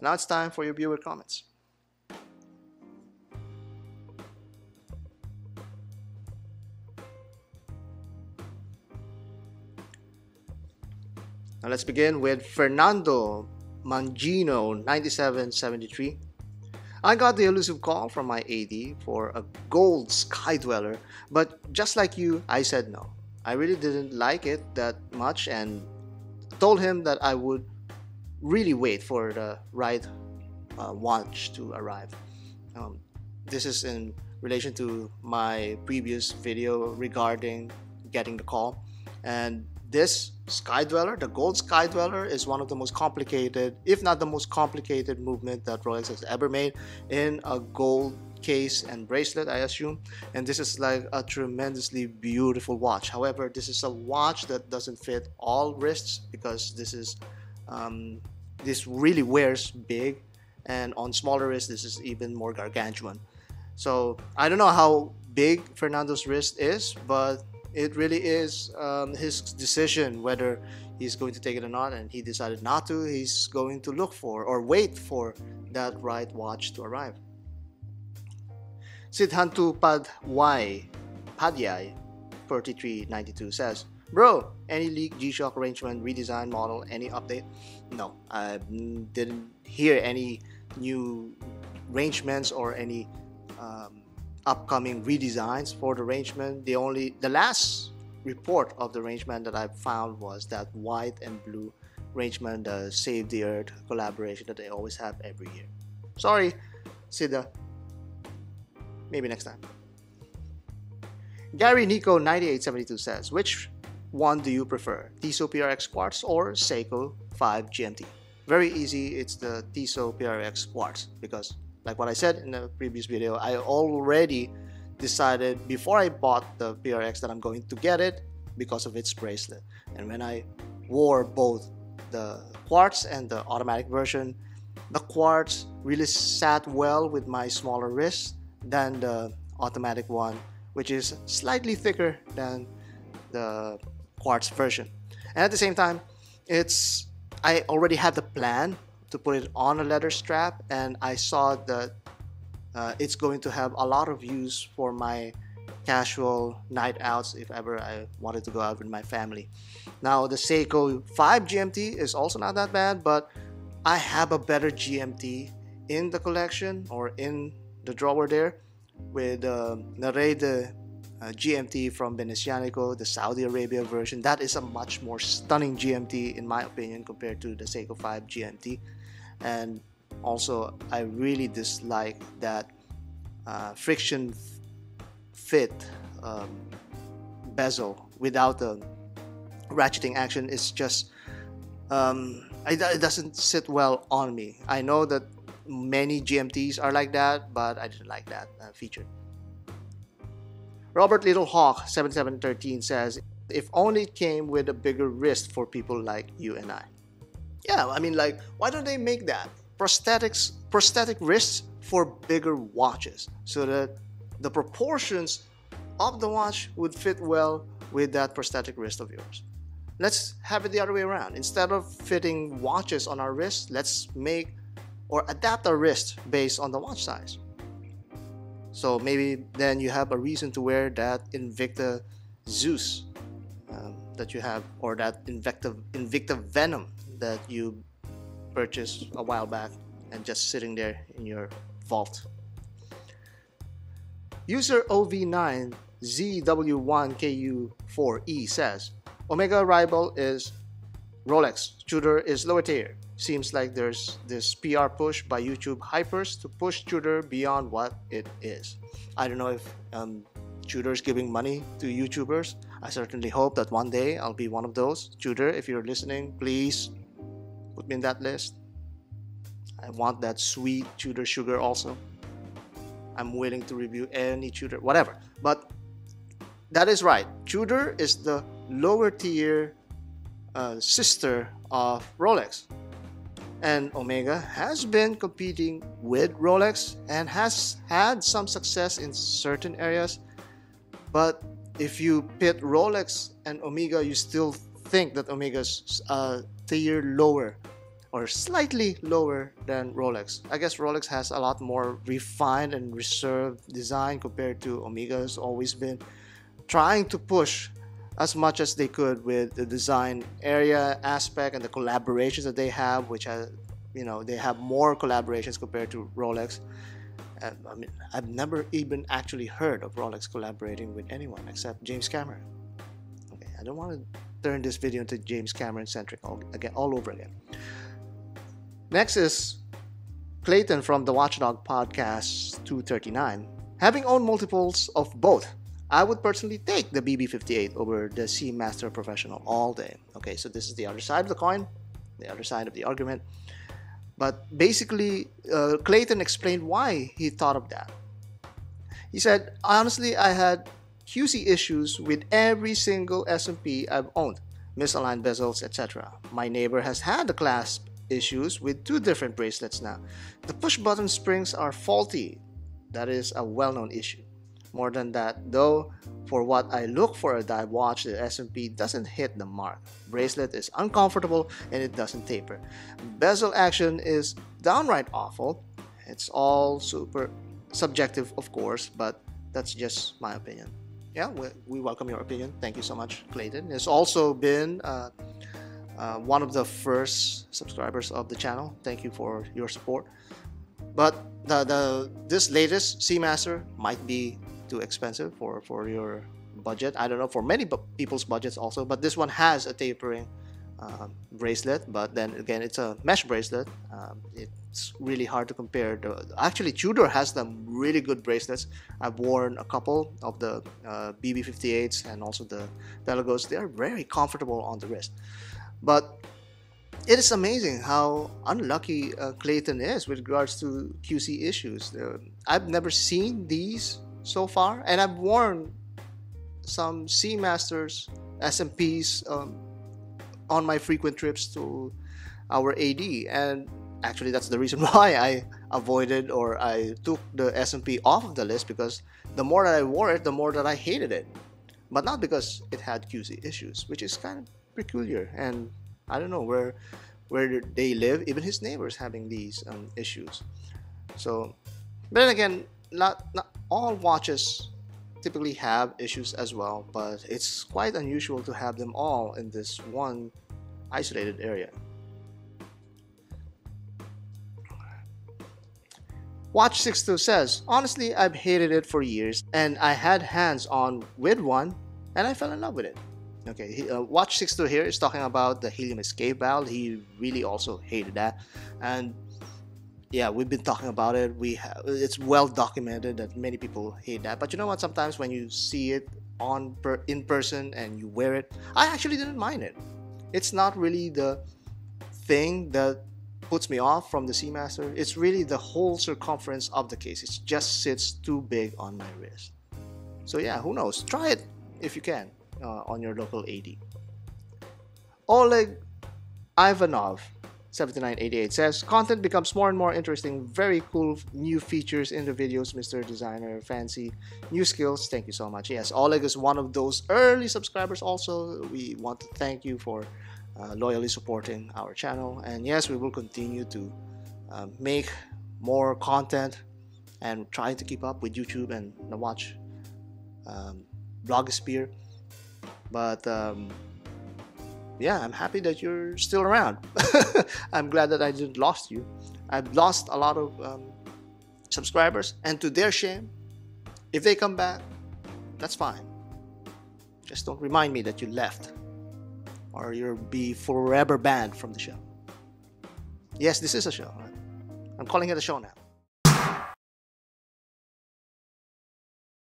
And now it's time for your viewer comments. Now let's begin with Fernando Mangino 9773. I got the elusive call from my AD for a gold Sky-Dweller, but just like you, I said no. I really didn't like it that much and told him that I would really wait for the right watch to arrive. This is in relation to my previous video regarding getting the call, and this Sky-Dweller, the gold Sky-Dweller, is one of the most complicated, if not the most complicated movement that Rolex has ever made in a gold case and bracelet, I assume. And this is like a tremendously beautiful watch. However, this is a watch that doesn't fit all wrists because this is this really wears big, and on smaller wrists this is even more gargantuan. So I don't know how big Fernando's wrist is, but it really is his decision whether he's going to take it or not, and he decided not to. He's going to look for or wait for that right watch to arrive. Siddhantu Pad Y Padyay 3392 says, "Bro, any leak G-Shock Rangeman redesign model, any update?" No, I didn't hear any new Rangemans or any upcoming redesigns for the Rangeman. The last report of the Rangeman that I found was that white and blue Rangeman, the Save the Earth collaboration that they always have every year. Sorry, Siddha. Maybe next time. Gary Nico 9872 says, "Which one do you prefer, Tissot PRX Quartz or Seiko 5 GMT? Very easy, it's the Tissot PRX Quartz because, like what I said in the previous video, I already decided before I bought the PRX that I'm going to get it because of its bracelet. And when I wore both the Quartz and the automatic version, the Quartz really sat well with my smaller wrist than the automatic one, which is slightly thicker than the Quartz version. And at the same time, I already had the plan to put it on a leather strap, and I saw that it's going to have a lot of use for my casual night outs if ever I wanted to go out with my family. Now the Seiko 5 GMT is also not that bad, but I have a better GMT in the collection or in the drawer there with Nareide GMT from Benicianico, the Saudi Arabia version. That is a much more stunning GMT in my opinion compared to the Seiko 5 GMT. And also, I really dislike that friction fit bezel without the ratcheting action. It's just, it doesn't sit well on me. I know that many GMTs are like that, but I didn't like that feature. Robert Littlehawk 7713 says, "If only it came with a bigger wrist for people like you and I." Yeah, I mean, like, why don't they make that? Prosthetic wrists for bigger watches so that the proportions of the watch would fit well with that prosthetic wrist of yours. Let's have it the other way around. Instead of fitting watches on our wrists, let's make or adapt our wrist based on the watch size. So maybe then you have a reason to wear that Invicta Zeus that you have, or that Invicta Venom that you purchased a while back and just sitting there in your vault. User OV9ZW1KU4E says, "Omega rival is Rolex, Tudor is lower tier. Seems like there's this PR push by YouTube hypers to push Tudor beyond what it is." I don't know if Tudor is giving money to YouTubers. I certainly hope that one day I'll be one of those. Tudor, if you're listening, please put me in that list. I want that sweet Tudor sugar also. I'm willing to review any Tudor, whatever. But that is right. Tudor is the lower tier sister of Rolex. And Omega has been competing with Rolex and has had some success in certain areas. But if you pit Rolex and Omega, you still think that Omega's a tier lower or slightly lower than Rolex. I guess Rolex has a lot more refined and reserved design compared to Omega. Has always been trying to push as much as they could with the design area aspect and the collaborations that they have, which has, you know, they have more collaborations compared to Rolex. I mean, I've never even actually heard of Rolex collaborating with anyone except James Cameron. Okay, I don't want to turn this video into James Cameron centric all over again. Next is Clayton from the Watchdog Podcast 239. Having owned multiples of both, I would personally take the BB58 over the Seamaster Professional all day. Okay, so this is the other side of the coin, the other side of the argument. But basically, Clayton explained why he thought of that. He said, honestly, I had QC issues with every single S&P I've owned, misaligned bezels, etc. My neighbor has had the clasp issues with two different bracelets now. The push button springs are faulty. That is a well-known issue. More than that, though, for what I look for a dive watch, the S&P doesn't hit the mark. Bracelet is uncomfortable and it doesn't taper. Bezel action is downright awful. It's all super subjective, of course, but that's just my opinion. Yeah, we welcome your opinion. Thank you so much, Clayton. It's also been one of the first subscribers of the channel. Thank you for your support. But this latest Seamaster might be too expensive for your budget. I don't know, for many people's budgets also, but this one has a tapering bracelet, but then again, it's a mesh bracelet. It's really hard to compare. Actually, Tudor has some really good bracelets. I've worn a couple of the BB58s and also the Pelagos. They are very comfortable on the wrist, but it is amazing how unlucky Clayton is with regards to QC issues. I've never seen these so far, and I've worn some Seamasters, SMPs on my frequent trips to our AD, and actually that's the reason why I avoided, or I took the SMP off of the list, because the more that I wore it, the more that I hated it, but not because it had QC issues, which is kind of peculiar, and I don't know where they live, even his neighbors having these issues. So, but then again, not all watches typically have issues as well, but it's quite unusual to have them all in this one isolated area. Watch 62 says, honestly, I've hated it for years, and I had hands-on with one, and I fell in love with it. Okay, Watch 62 here is talking about the helium escape valve. He really also hated that, and yeah, we've been talking about it. It's well documented that many people hate that. But you know what? Sometimes when you see it in person and you wear it, I actually didn't mind it. It's not really the thing that puts me off from the Seamaster. It's really the whole circumference of the case. It just sits too big on my wrist. So yeah, who knows? Try it if you can on your local AD. Oleg Ivanov 7988 says, content becomes more and more interesting. Very cool new features in the videos, Mr. Designer. Fancy new skills. Thank you so much. Yes, Oleg is one of those early subscribers also. We want to thank you for loyally supporting our channel. And yes, we will continue to make more content and try to keep up with YouTube and the watch blogosphere. But yeah, I'm happy that you're still around. I'm glad that I didn't lost you. I've lost a lot of subscribers, and to their shame, if they come back, that's fine. Just don't remind me that you left, or you'll be forever banned from the show. Yes, this is a show. Right? I'm calling it a show now.